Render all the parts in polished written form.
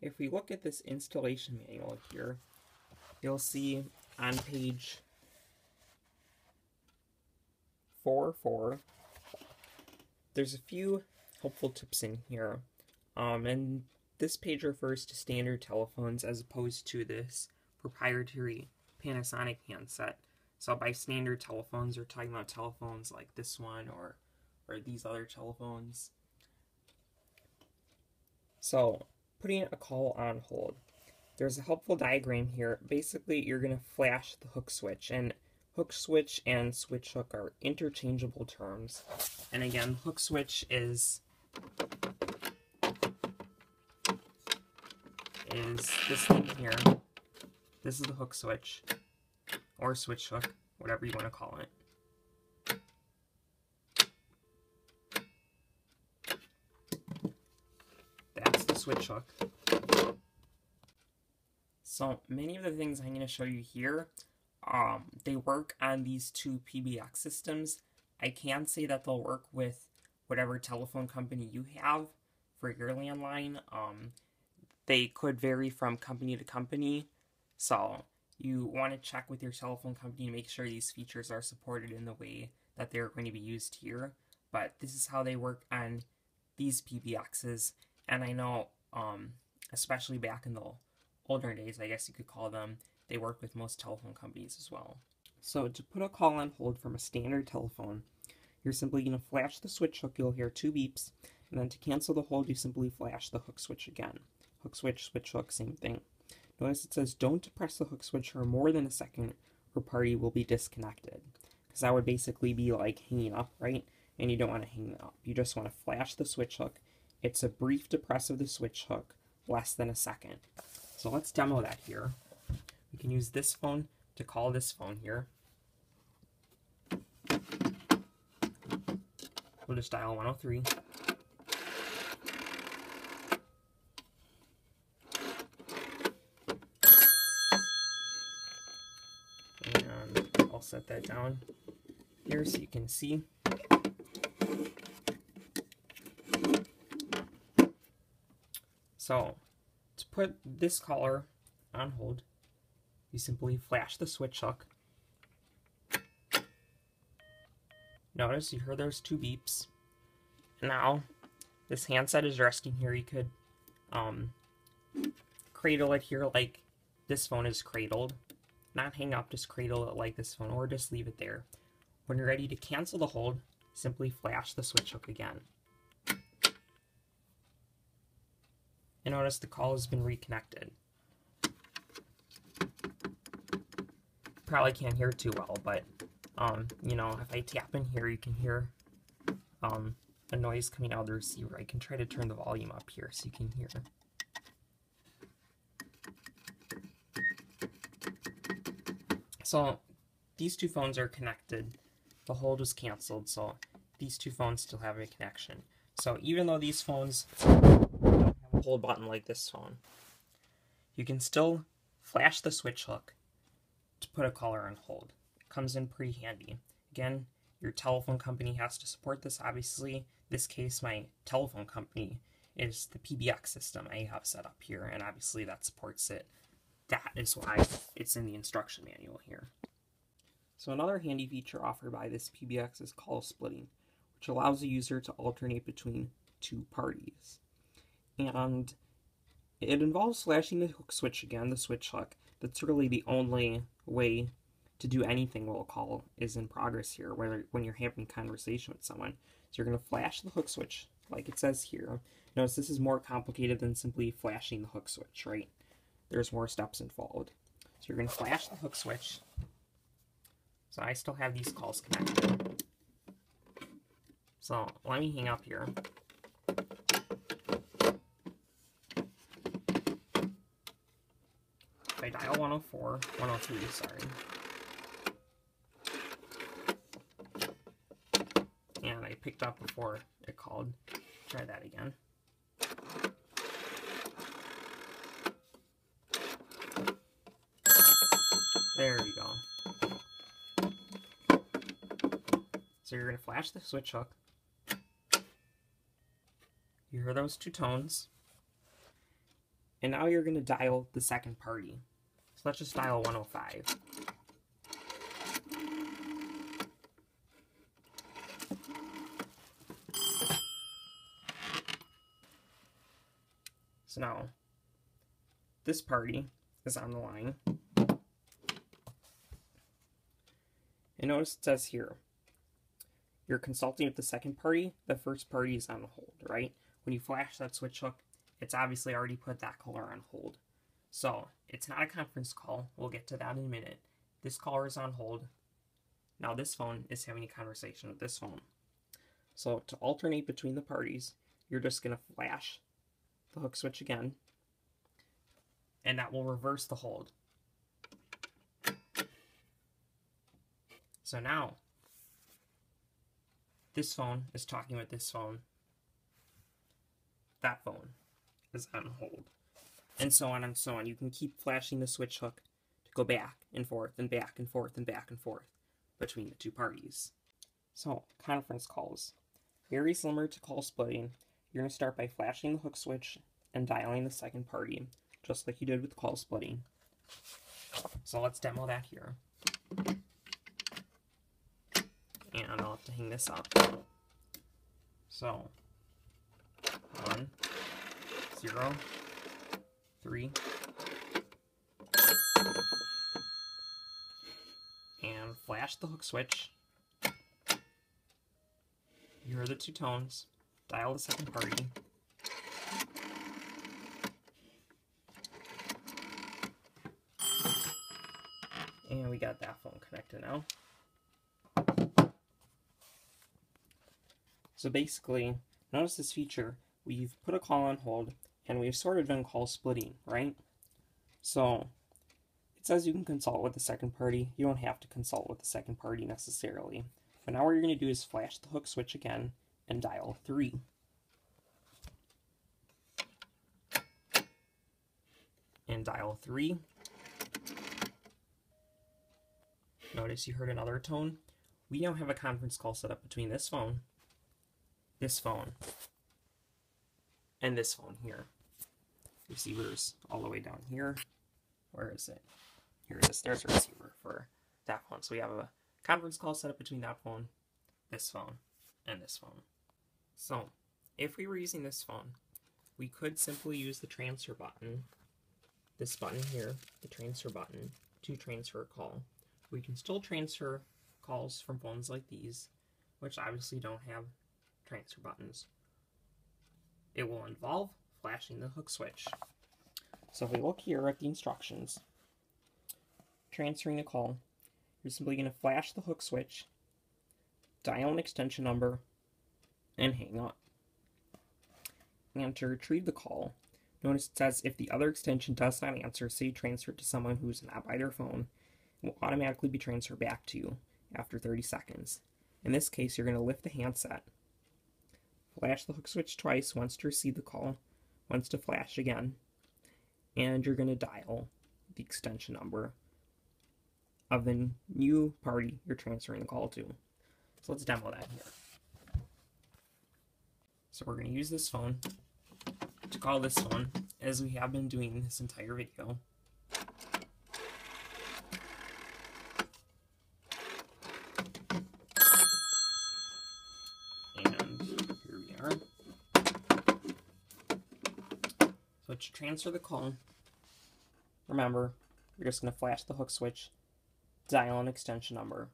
If we look at this installation manual here, you'll see on page 4.4, there's a few helpful tips in here. And this page refers to standard telephones as opposed to this proprietary Panasonic handset. So by standard telephones, we're talking about telephones like this one or these other telephones. So putting a call on hold. There's a helpful diagram here. Basically, you're going to flash the hook switch, and hook switch and switch hook are interchangeable terms. And again, hook switch is this thing here. This is the hook switch, or switch hook, whatever you want to call it. That's the switch hook. So many of the things I'm going to show you here, they work on these two PBX systems. I can say that they'll work with whatever telephone company you have for your landline. They could vary from company to company, so you want to check with your telephone company to make sure these features are supported in the way that they're going to be used here. But this is how they work on these PBXs, and I know, especially back in the older days, I guess you could call them, they work with most telephone companies as well. So to put a call on hold from a standard telephone, you're simply going to flash the switch hook, you'll hear two beeps, and then to cancel the hold, you simply flash the hook switch again. Hook switch, switch hook, same thing. Notice it says don't press the hook switch for more than a second or party will be disconnected. Because that would basically be like hanging up, right? And you don't want to hang up. You just want to flash the switch hook. It's a brief depress of the switch hook, less than a second. So let's demo that here. We can use this phone to call this phone here. We'll just dial 103. I'll set that down here so you can see. So to put this caller on hold, you simply flash the switch hook. Notice you heard those two beeps. Now this handset is resting here. You could cradle it here like this phone is cradled. Not hang up, just cradle it like this phone, or just leave it there. When you're ready to cancel the hold, simply flash the switch hook again. And notice the call has been reconnected. Probably can't hear too well, but you know, if I tap in here, you can hear a noise coming out of the receiver. I can try to turn the volume up here so you can hear. So these two phones are connected. The hold was canceled, so these two phones still have a connection. So even though these phones don't have a hold button like this phone, you can still flash the switch hook to put a caller on hold. It comes in pretty handy. Again, your telephone company has to support this, obviously. In this case, my telephone company is the PBX system I have set up here, and obviously that supports it. That is why it's in the instruction manual here. So another handy feature offered by this PBX is call splitting, which allows the user to alternate between two parties. And it involves flashing the hook switch again, the switch hook. That's really the only way to do anything while a call is in progress here, when you're having a conversation with someone. So you're going to flash the hook switch, like it says here. Notice this is more complicated than simply flashing the hook switch, right? There's more steps involved. So you're going to flash the hook switch. So I still have these calls connected. So let me hang up here. If I dial 104, 103, sorry. And I picked up before it called. Try that again. There we go. So you're going to flash the switch hook. You hear those two tones. And now you're going to dial the second party. So let's just dial 105. So now this party is on the line. And notice it says here, you're consulting with the second party, the first party is on hold, right? When you flash that switch hook, it's obviously already put that caller on hold. So it's not a conference call. We'll get to that in a minute. This caller is on hold. Now this phone is having a conversation with this phone. So to alternate between the parties, you're just going to flash the hook switch again, and that will reverse the hold. So now this phone is talking with this phone. That phone is on hold. And so on and so on. You can keep flashing the switch hook to go back and forth and back and forth and back and forth between the two parties. So conference calls. Very similar to call splitting. You're going to start by flashing the hook switch and dialing the second party, just like you did with call splitting. So let's demo that here. And I'll have to hang this up. So 1, 0, 3, and flash the hook switch. You hear the two tones, dial the second party, and we got that phone connected now. So basically, notice this feature, we've put a call on hold, and we've sort of done call splitting, right? So it says you can consult with the second party. You don't have to consult with the second party necessarily. But now what you're going to do is flash the hook switch again and dial 3. And dial 3. Notice you heard another tone. We now have a conference call set up between this phone, and this phone here. Receiver's all the way down here. Where is it? Here it is. There's a receiver for that phone. So we have a conference call set up between that phone, this phone, and this phone. So if we were using this phone, we could simply use the transfer button, this button here, the transfer button, to transfer a call. We can still transfer calls from phones like these, which obviously don't have transfer buttons. It will involve flashing the hook switch. So if we look here at the instructions, transferring a call, you're simply going to flash the hook switch, dial an extension number, and hang up. And to retrieve the call, notice it says if the other extension does not answer, say you transfer it to someone who is not by their phone, it will automatically be transferred back to you after 30 seconds. In this case, you're going to lift the handset, flash the hook switch twice, once to receive the call, once to flash again, and you're going to dial the extension number of the new party you're transferring the call to. So let's demo that here. So we're going to use this phone to call this phone, as we have been doing this entire video. So to transfer the call, remember, you're just going to flash the hook switch, dial an extension number,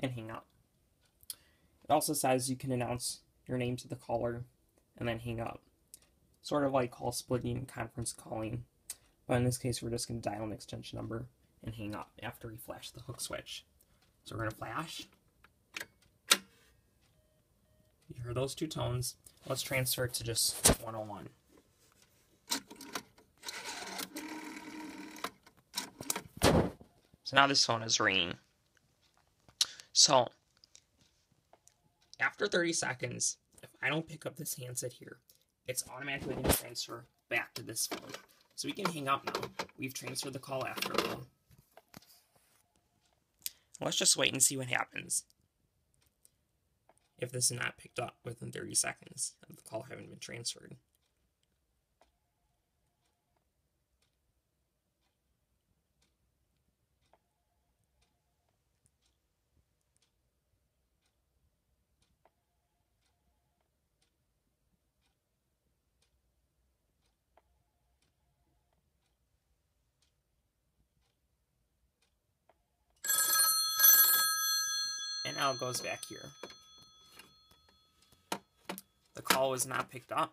and hang up. It also says you can announce your name to the caller and then hang up. Sort of like call splitting and conference calling, but in this case we're just going to dial an extension number and hang up after we flash the hook switch. So we're going to flash. You hear those two tones. Let's transfer it to just 101. So now this phone is ringing. So after 30 seconds, if I don't pick up this handset here, it's automatically going to transfer back to this phone. So we can hang up now. We've transferred the call after all. Let's just wait and see what happens if this is not picked up within 30 seconds of the call having been transferred. now it goes back here. The call was not picked up.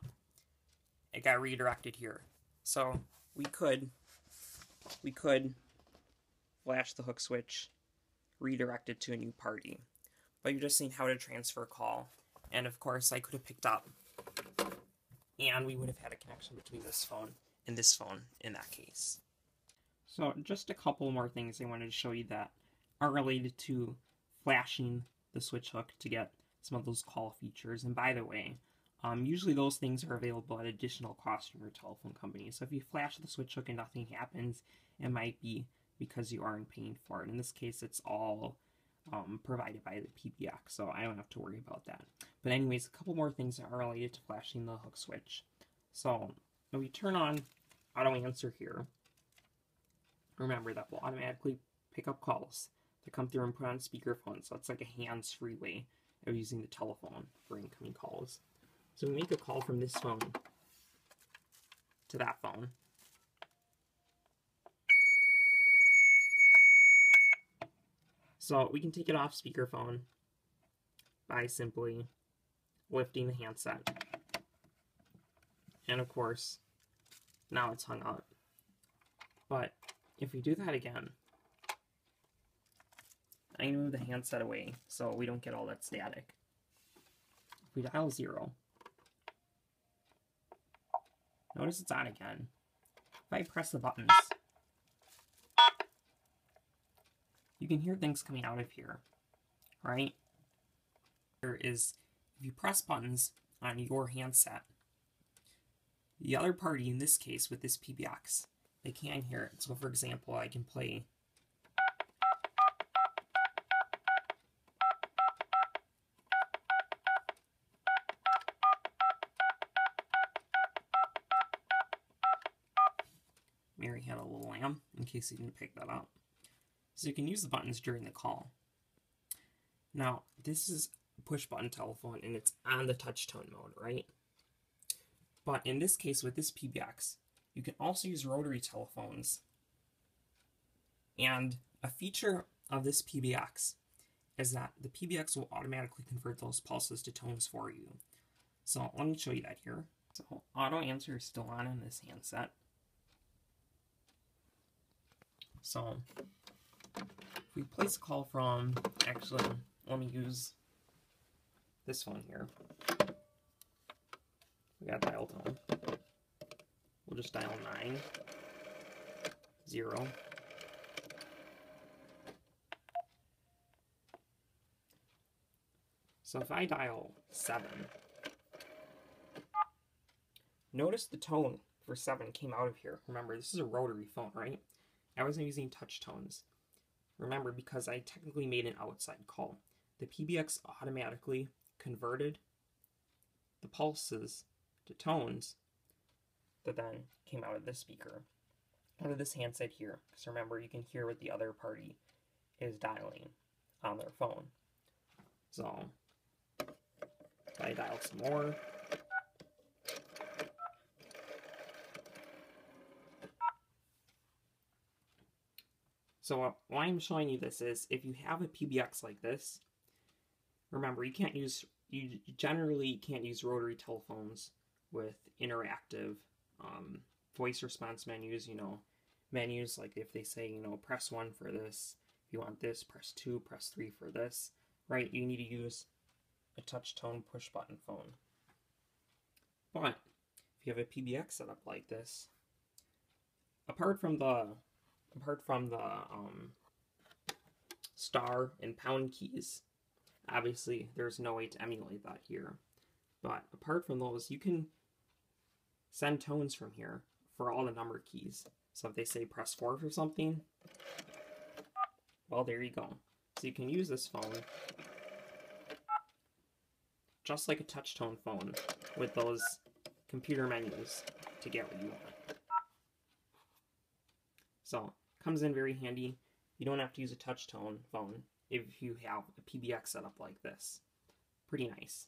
It got redirected here. So we could flash the hook switch, redirect it to a new party. But you're just seeing how to transfer a call. And of course I could have picked up. And we would have had a connection between this phone in that case. So just a couple more things I wanted to show you that are related to flashing the switch hook to get some of those call features. And by the way, usually those things are available at additional cost from your telephone company. So if you flash the switch hook and nothing happens, it might be because you aren't paying for it. In this case, it's all provided by the PBX, so I don't have to worry about that. But anyways, a couple more things that are related to flashing the hook switch. So we turn on auto answer here. Remember, that will automatically pick up calls that come through and put on speakerphone, so it's like a hands-free way of using the telephone for incoming calls. So we make a call from this phone to that phone. So we can take it off speakerphone by simply lifting the handset. And of course, now it's hung up. But if we do that again, I can move the handset away so we don't get all that static. If we dial 0, notice it's on again. If I press the buttons, you can hear things coming out of here, right? There is, if you press buttons on your handset, the other party, in this case with this PBX, they can hear it. So for example, I can play Mary Had a Little Lamb, in case you didn't pick that up. So you can use the buttons during the call. Now, this is push button telephone and it's on the touch tone mode, right? But in this case, with this PBX, you can also use rotary telephones. And a feature of this PBX is that the PBX will automatically convert those pulses to tones for you. So let me show you that here. So auto answer is still on this handset. So if we place a call from, actually, let me use this one here. We got dial tone. We'll just dial 9, 0. So if I dial 7, notice the tone for 7 came out of here. Remember, this is a rotary phone, right? I wasn't using touch tones. Remember, because I technically made an outside call, the PBX automatically converted the pulses to tones that then came out of this speaker, out of this handset here. Because remember, you can hear what the other party is dialing on their phone. So if I dial some more, so why I'm showing you this is, if you have a PBX like this, remember you generally can't use rotary telephones with interactive voice response menus, menus like if they say, press 1 for this, if you want this, press 2, press 3 for this, right? You need to use a touch tone push button phone. But if you have a PBX set up like this, apart from the star and pound keys, obviously there's no way to emulate that here. But apart from those, you can send tones from here for all the number keys. So if they say press 4 for something, well, there you go. So you can use this phone just like a touch tone phone with those computer menus to get what you want. So comes in very handy. You don't have to use a touch tone phone if you have a PBX setup like this. Pretty nice.